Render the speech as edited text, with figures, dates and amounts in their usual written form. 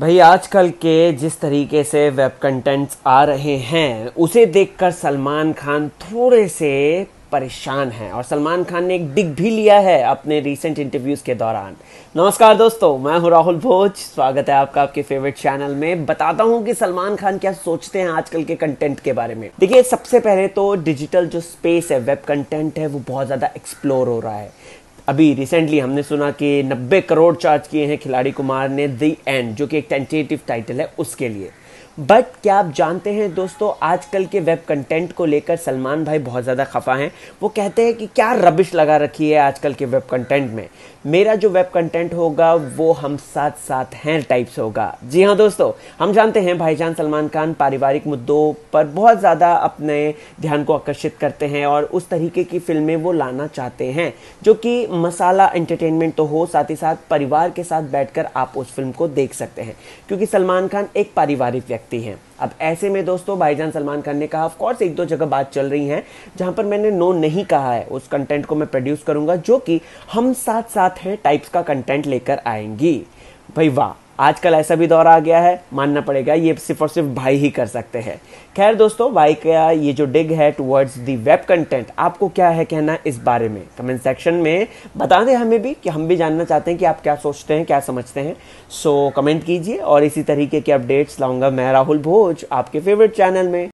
भाई आजकल के जिस तरीके से वेब कंटेंट्स आ रहे हैं उसे देखकर सलमान खान थोड़े से परेशान हैं और सलमान खान ने एक डिग भी लिया है अपने रीसेंट इंटरव्यूज़ के दौरान। नमस्कार दोस्तों, मैं हूं राहुल भोज। स्वागत है आपका आपके फेवरेट चैनल में। बताता हूं कि सलमान खान क्या सोचते हैं आजकल के कंटेंट के बारे में। देखिए, सबसे पहले तो डिजिटल जो स्पेस है, वेब कंटेंट है, वो बहुत ज़्यादा एक्सप्लोर हो रहा है। अभी रिसेंटली हमने सुना कि 90 करोड़ चार्ज किए हैं खिलाड़ी कुमार ने दी एंड, जो कि एक टेंटेटिव टाइटल है, उसके लिए। बट क्या आप जानते हैं दोस्तों, आजकल के वेब कंटेंट को लेकर सलमान भाई बहुत ज़्यादा खफा हैं। वो कहते हैं कि क्या रबिश लगा रखी है आजकल के वेब कंटेंट में, मेरा जो वेब कंटेंट होगा वो हम साथ साथ हैं टाइप्स होगा। जी हाँ दोस्तों, हम जानते हैं भाईजान सलमान खान पारिवारिक मुद्दों पर बहुत ज़्यादा अपने ध्यान को आकर्षित करते हैं और उस तरीके की फिल्में वो लाना चाहते हैं जो कि मसाला एंटरटेनमेंट तो हो, साथ ही साथ परिवार के साथ बैठकर आप उस फिल्म को देख सकते हैं, क्योंकि सलमान खान एक पारिवारिक व्यक्ति हैं। अब ऐसे में दोस्तों भाईजान सलमान खान ने कहा, ऑफ कोर्स एक दो जगह बात चल रही हैं जहाँ पर मैंने नो नहीं कहा है, उस कंटेंट को मैं प्रोड्यूस करूँगा जो कि हम साथ साथ हैं टाइप्स का कंटेंट लेकर आएंगी। भाई वाह, आजकल ऐसा भी दौर आ गया है, मानना पड़ेगा ये सिर्फ और सिर्फ भाई ही कर सकते हैं। खैर दोस्तों, भाई का ये जो डिग है टुवर्ड्स दी वेब कंटेंट, आपको क्या है कहना इस बारे में? कमेंट सेक्शन में बता दें हमें भी, कि हम भी जानना चाहते हैं कि आप क्या सोचते हैं, क्या समझते हैं। सो कमेंट कीजिए और इसी तरीके के अपडेट्स लाऊंगा मैं राहुल भोज आपके फेवरेट चैनल में।